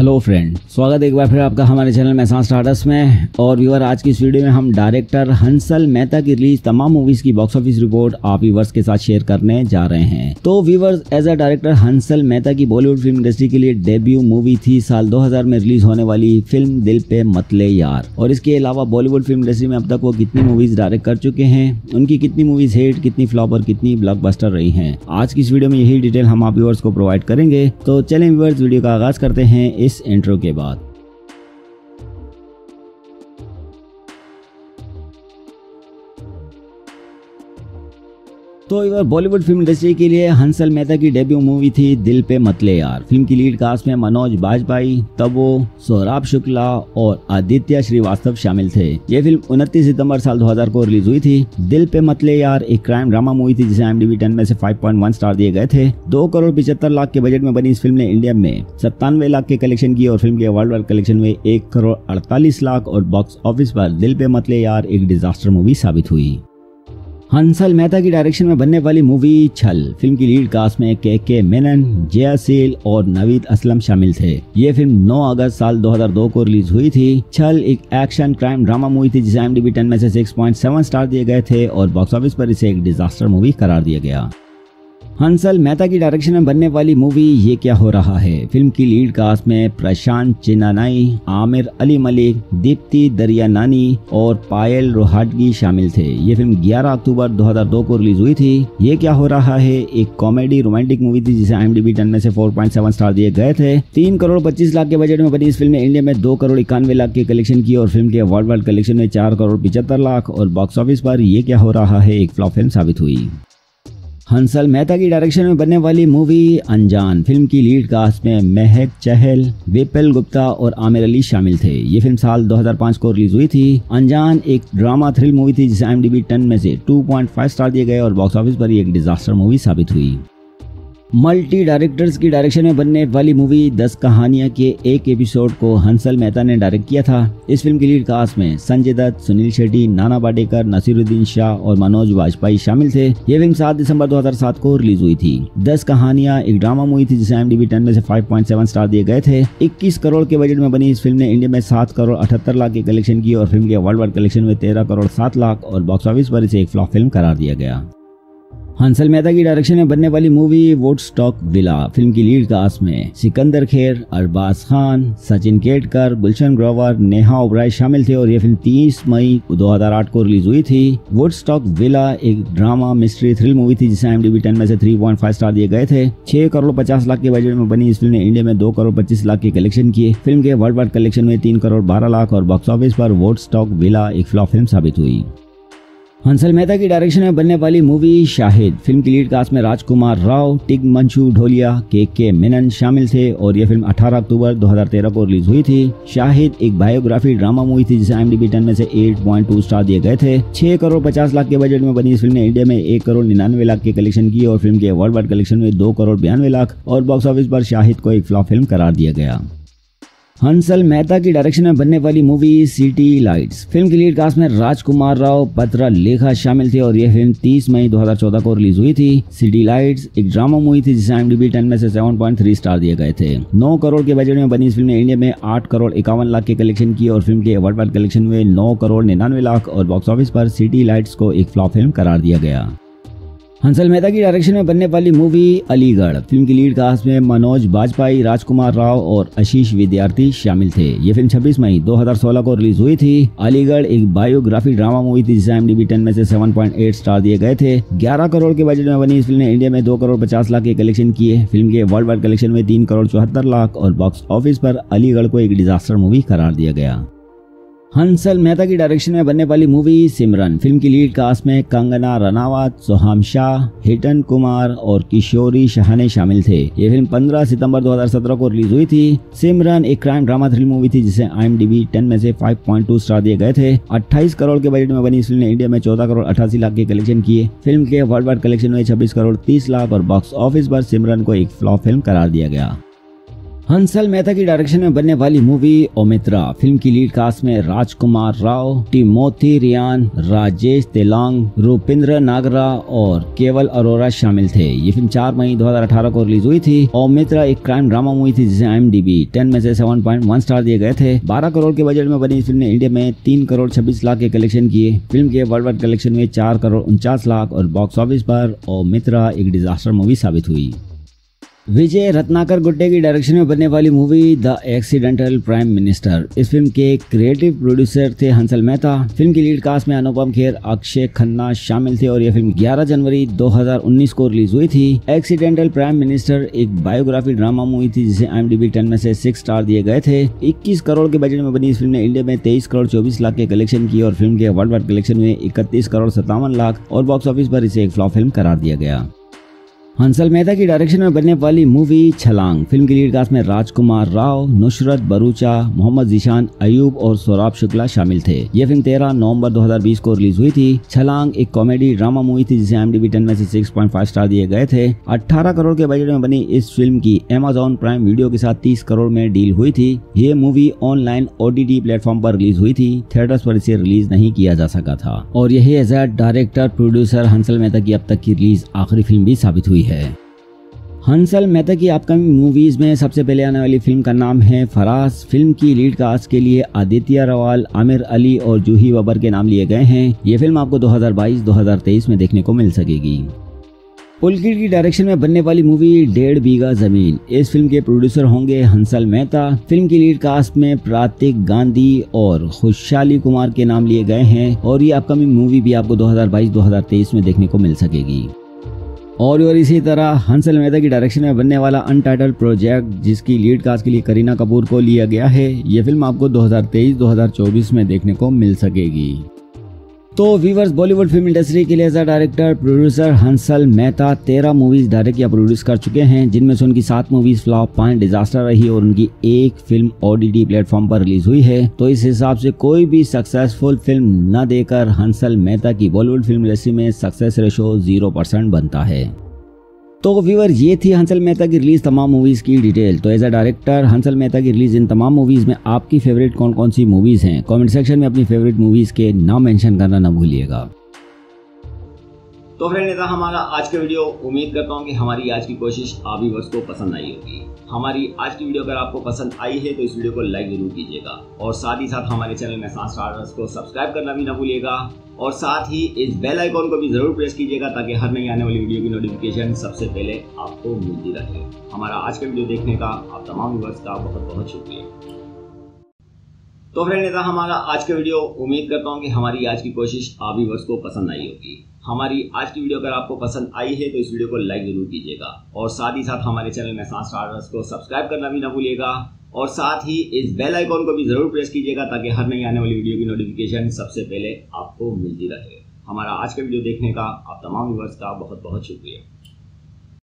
Hello friend, स्वागत है एक बार फिर आपका हमारे चैनल मेहसान स्टारडस्ट में। और व्यूअर, आज की इस वीडियो में हम डायरेक्टर हंसल मेहता की रिलीज तमाम मूवीज़ की बॉक्स ऑफिस रिपोर्ट आप व्यूअर्स के साथ शेयर करने जा रहे हैं। तो viewers, as a director Hansal Mehta की बॉलीवुड फिल्म इंडस्ट्री के लिए डेब्यू मूवी थी साल 2000 में रिलीज होने वाली फिल्म दिल पे मत ले यार। और इसके अलावा बॉलीवुड फिल्म इंडस्ट्री में अब तक वो कितनी मूवीज डायरेक्ट कर चुके हैं, उनकी कितनी मूवीज हिट, कितनी फ्लॉप और कितनी ब्लॉकबस्टर रही है, आज की इस वीडियो में यही डिटेल हम आप व्यूअर्स को प्रोवाइड करेंगे। तो चलें व्यूअर्स, वीडियो का आगाज करते हैं इस इंट्रो के बाद। तो ये बॉलीवुड फिल्म इंडस्ट्री के लिए हंसल मेहता की डेब्यू मूवी थी दिल पे मत ले यार। फिल्म की लीड कास्ट में मनोज बाजपेयी, तबो, सोहराब शुक्ला और आदित्य श्रीवास्तव शामिल थे। ये फिल्म 29 सितंबर साल 2000 को रिलीज हुई थी। दिल पे मत ले यार एक क्राइम ड्रामा मूवी थी जिसे IMDb 10 में से 5.1 स्टार दिए गए थे। 2 करोड़ 75 लाख के बजट में बनी इस फिल्म ने इंडिया में 97 लाख के कलेक्शन किए और फिल्म के वर्ल्ड वाइड कलेक्शन में 1 करोड़ 48 लाख और बॉक्स ऑफिस पर दिल पे मत ले यार एक डिजास्टर मूवी साबित हुई। हंसल मेहता की डायरेक्शन में बनने वाली मूवी छल। फिल्म की लीड कास्ट में के मेनन, जया सेल और नवीद असलम शामिल थे। ये फिल्म 9 अगस्त साल 2002 को रिलीज हुई थी। छल एक एक्शन क्राइम ड्रामा मूवी थी जिसे IMDb 10 में से 6.7 स्टार दिए गए थे और बॉक्स ऑफिस पर इसे एक डिजास्टर मूवी करार दिया गया। हंसल मेहता की डायरेक्शन में बनने वाली मूवी ये क्या हो रहा है। फिल्म की लीड कास्ट में प्रशांत चिन्नानाई, आमिर अली मलिक, दीप्ति दरियानानी और पायल रोहटगी शामिल थे। ये फिल्म 11 अक्टूबर 2002 को रिलीज हुई थी। ये क्या हो रहा है एक कॉमेडी रोमांटिक मूवी थी जिसे IMDb 10 में से 4.7 स्टार दिए गए थे। 3 करोड़ 25 लाख के बजट में बनी इस फिल्म ने इंडिया में 2 करोड़ 91 लाख के कलेक्शन किए और फिल्म के वर्ल्ड वाइड कलेक्शन में 4 करोड़ 75 लाख और बॉक्स ऑफिस पर ये क्या हो रहा है एक फ्लॉप फिल्म साबित हुई। हंसल मेहता की डायरेक्शन में बनने वाली मूवी अनजान। फिल्म की लीड कास्ट में महक चहल, विपिन गुप्ता और आमिर अली शामिल थे। ये फिल्म साल 2005 को रिलीज हुई थी। अनजान एक ड्रामा थ्रिल मूवी थी जिसे IMDb 10 में से 2.5 स्टार दिए गए और बॉक्स ऑफिस पर एक डिजास्टर मूवी साबित हुई। मल्टी डायरेक्टर्स की डायरेक्शन में बनने वाली मूवी दस कहानियां के एक एपिसोड को हंसल मेहता ने डायरेक्ट किया था। इस फिल्म की लीड कास्ट में संजय दत्त, सुनील शेट्टी, नाना पाटेकर, नसीरुद्दीन शाह और मनोज वाजपेयी शामिल थे। ये फिल्म 7 दिसंबर 2007 को रिलीज हुई थी। दस कहानियां एक ड्रामा मूवी थी जिसे IMDb 10 में से 5.7 स्टार दिए गए थे। 21 करोड़ के बजट में बनी इस फिल्म ने इंडिया में 7 करोड़ 78 लाख के कलेक्शन की और फिल्म के वर्ल्ड वाइड कलेक्शन में 13 करोड़ 7 लाख और बॉक्स ऑफिस पर इसे एक फ्लॉप फिल्म करार दिया गया। हंसल मेहता की डायरेक्शन में बनने वाली मूवी वुडस्टॉक विला। फिल्म की लीड कास्ट में सिकंदर खेर, अरबाज खान, सचिन केटकर, गुलशन ग्रोवर, नेहा ओबराय शामिल थे और ये फिल्म 30 मई 2008 को रिलीज हुई थी। वुडस्टॉक विला एक ड्रामा मिस्ट्री थ्रिल मूवी थी जिसे IMDb 10 में से 3.5 स्टार दिए गए थे। 6 करोड़ 50 लाख के बजट में बनी इस फिल्म ने इंडिया में 2 करोड़ 25 लाख के कलेक्शन किए। फिल्म के वर्ल्ड वाइड कलेक्शन में 3 करोड़ 12 लाख और बॉक्स ऑफिस पर वुडस्टॉक विला एक फ्लॉप फिल्म साबित हुई। हंसल मेहता की डायरेक्शन में बनने वाली मूवी शाहिद। फिल्म की लीड कास्ट में राजकुमार राव, टिग मंशू ढोलिया, के मेनन शामिल थे और यह फिल्म 18 अक्टूबर 2013 को रिलीज हुई थी। शाहिद एक बायोग्राफी ड्रामा मूवी थी जिसे IMDb 10 में से 8.2 स्टार दिए गए थे। 6 करोड़ 50 लाख के बजट में बनी इस फिल्म ने इंडिया में 1 करोड़ 99 लाख के कलेक्शन की और फिल्म के वर्ल्ड वाइड कलेक्शन में 2 करोड़ 92 लाख और बॉक्स ऑफिस पर शाहिद को एक फ्लॉप फिल्म करार दिया गया। हंसल मेहता की डायरेक्शन में बनने वाली मूवी सिटी लाइट्स। फिल्म की लीड कास्ट में राजकुमार राव, पत्र लेखा शामिल थे और यह फिल्म 30 मई 2014 को रिलीज हुई थी। सिटी लाइट्स एक ड्रामा मूवी थी जिसे IMDb 10 में से 7.3 स्टार दिए गए थे। 9 करोड़ के बजट में बनी इस फिल्म ने इंडिया में 8 करोड़ 51 लाख के कलेक्शन किए और फिल्म के वर्ल्ड वाइड कलेक्शन में 9 करोड़ 99 लाख और बॉक्स ऑफिस पर सिटी लाइट्स को एक फ्लॉप फिल्म करार दिया गया। हंसल मेहता की डायरेक्शन में बनने वाली मूवी अलीगढ़। फिल्म की लीड कास्ट में मनोज बाजपेयी, राजकुमार राव और आशीष विद्यार्थी शामिल थे। ये फिल्म 26 मई 2016 को रिलीज हुई थी। अलीगढ़ एक बायोग्राफी ड्रामा मूवी थी जिसे IMDb 10 में से 7.8 स्टार दिए गए थे। 11 करोड़ के बजट में बनी इस फिल्म ने इंडिया में 2 करोड़ 50 लाख के कलेक्शन किए। फिल्म के वर्ल्ड वाइड कलेक्शन में 3 करोड़ 74 लाख और बॉक्स ऑफिस पर अलीगढ़ को एक डिजास्टर मूवी करार दिया गया। हंसल मेहता की डायरेक्शन में बनने वाली मूवी सिमरन। फिल्म की लीड कास्ट में कंगना रनावत, सोहम शाह, हिटन कुमार और किशोरी शहाने शामिल थे। ये फिल्म 15 सितंबर 2017 को रिलीज हुई थी। सिमरन एक क्राइम ड्रामा थ्रिल मूवी थी जिसे IMDb 10 में से 5.2 स्टार दिए गए थे। 28 करोड़ के बजट में बनी इस फिल्म ने इंडिया में 14 करोड़ 88 लाख के कलेक्शन किए। फिल्म के वर्ल्ड वाइड कलेक्शन में 26 करोड़ 30 लाख और बॉक्स ऑफिस पर सिमरन को एक फ्लॉप फिल्म करार दिया गया। हंसल मेहता की डायरेक्शन में बनने वाली मूवी ओमेत्रा फिल्म की लीड कास्ट में राजकुमार राव, टिमोथी रियान, राजेश तेलांग, रूपिंद्र नागरा और केवल अरोरा शामिल थे। ये फिल्म 4 मई 2018 को रिलीज हुई थी। ओमेत्रा एक क्राइम ड्रामा मूवी थी जिसे IMDb 10 में से 7.1 स्टार दिए गए थे। 12 करोड़ के बजट में बनी इस फिल्म ने इंडिया में 3 करोड़ 26 लाख के कलेक्शन किए। फिल्म के वर्ल्ड वाइड कलेक्शन में 4 करोड़ 49 लाख और बॉक्स ऑफिस पर ओमेत्रा एक डिजास्टर मूवी साबित हुई। विजय रत्नाकर गुट्टे की डायरेक्शन में बनने वाली movie the accidental prime minister, इस फिल्म के क्रिएटिव प्रोड्यूसर थे हंसल मेहता। फिल्म की लीड कास्ट में अनुपम खेर, अक्षय खन्ना शामिल थे और यह फिल्म 11 जनवरी 2019 को रिलीज हुई थी। एक्सीडेंटल प्राइम मिनिस्टर एक बायोग्राफी ड्रामा मूवी थी जिसे IMDb 10 में से 6 स्टार दिए गए थे। 21 करोड़ के बजट में बनी इस फिल्म ने इंडिया में 23 करोड़ 24 लाख के कलेक्शन किए और फिल्म के वर्ल्ड वाइड कलेक्शन में 31 करोड़ 57 लाख और बॉक्स ऑफिस पर इसे एक फ्लॉप फिल्म करार दिया गया। हंसल मेहता की डायरेक्शन में बनने वाली मूवी छलांग, फिल्म की लीड कास्ट में राजकुमार राव, नुसरत भरूचा, मोहम्मद जीशान अयूब और सौरभ शुक्ला शामिल थे। यह फिल्म 13 नवंबर 2020 को रिलीज हुई थी। छलांग एक कॉमेडी ड्रामा मूवी थी जिसे IMDb 10 में से 6.5 स्टार दिए गए थे। 18 करोड़ के बजट में बनी इस फिल्म की Amazon प्राइम वीडियो के साथ 30 करोड़ में डील हुई थी। ये मूवी ऑनलाइन OTT प्लेटफॉर्म पर रिलीज हुई थी। थिएटर्स पर इसे रिलीज नहीं किया जा सका था और यही as a director producer Hansal Mehta की अब तक की रिलीज आखिरी फिल्म भी साबित हुई है। हंसल मेहता की अपकमिंग मूवीज में सबसे पहले आने वाली फिल्म का नाम है फराज। फिल्म की लीड कास्ट के लिए आदित्य रवाल, आमिर अली और जूही बबर के नाम लिए गए हैं। ये फिल्म आपको 2022-2023 में देखने को मिल सकेगी। पुलकित की डायरेक्शन में बनने वाली मूवी डेढ़ बीघा जमीन, इस फिल्म के प्रोड्यूसर होंगे हंसल मेहता। फिल्म की लीड कास्ट में प्रातिक गांधी और खुशहाली कुमार के नाम लिए गए हैं और ये अपकमिंग मूवी भी आपको 2022-2023 में देखने को मिल सकेगी। और इसी तरह हंसल मेहता की डायरेक्शन में बनने वाला अनटाइटल्ड प्रोजेक्ट, जिसकी लीड कास्ट के लिए करीना कपूर को लिया गया है, ये फिल्म आपको 2023-2024 में देखने को मिल सकेगी। तो व्यूअर्स, बॉलीवुड फिल्म इंडस्ट्री के लिए director producer Hansal Mehta 13 movies direct या प्रोड्यूस कर चुके हैं, जिनमें से उनकी 7 मूवीज फ्लॉप, 5 डिजास्टर रही और उनकी 1 फिल्म OTT प्लेटफॉर्म पर रिलीज हुई है। तो इस हिसाब से कोई भी सक्सेसफुल फिल्म न देकर हंसल मेहता की बॉलीवुड फिल्म इंडस्ट्री में सक्सेस रेशो 0% बनता है। तो व्यूअर, ये थी हंसल मेहता की रिलीज तमाम मूवीज की डिटेल। तो as a director Hansal Mehta की रिलीज इन तमाम मूवीज में आपकी फेवरेट कौन कौन सी मूवीज हैं? कमेंट सेक्शन में अपनी फेवरेट मूवीज के नाम मेंशन करना ना भूलिएगा। तो फ्रेंड, ये था हमारा आज का वीडियो। उम्मीद करता हूँ कि हमारी आज की कोशिश आप व्यूअर्स को पसंद आई होगी। हमारी आज की वीडियो अगर आपको पसंद आई है तो इस वीडियो को लाइक जरूर कीजिएगा और साथ ही साथ हमारे चैनल मेहसान स्टारडस्ट को सब्सक्राइब करना भी ना भूलिएगा और साथ ही इस बेल आइकॉन को भी ज़रूर प्रेस कीजिएगा ताकि हर नई आने वाली वीडियो की नोटिफिकेशन सबसे पहले आपको मिलती रहे। हमारा आज का वीडियो देखने का आप तमाम व्यूअर्स का बहुत बहुत शुक्रिया। तो फ्रेंड, ये था हमारा आज का वीडियो। उम्मीद करता हूँ कि हमारी आज की कोशिश आप व्यूअर्स को पसंद आई होगी। हमारी आज की वीडियो अगर आपको पसंद आई है तो इस वीडियो को लाइक जरूर कीजिएगा और साथ ही साथ हमारे चैनल मेहसान स्टारडस्ट को सब्सक्राइब करना भी ना भूलिएगा और साथ ही इस बेल आइकॉन को भी ज़रूर प्रेस कीजिएगा ताकि हर नई आने वाली वीडियो की नोटिफिकेशन सबसे पहले आपको मिलती रहे। हमारा आज का वीडियो देखने का आप तमाम व्यूअर्स का बहुत बहुत शुक्रिया।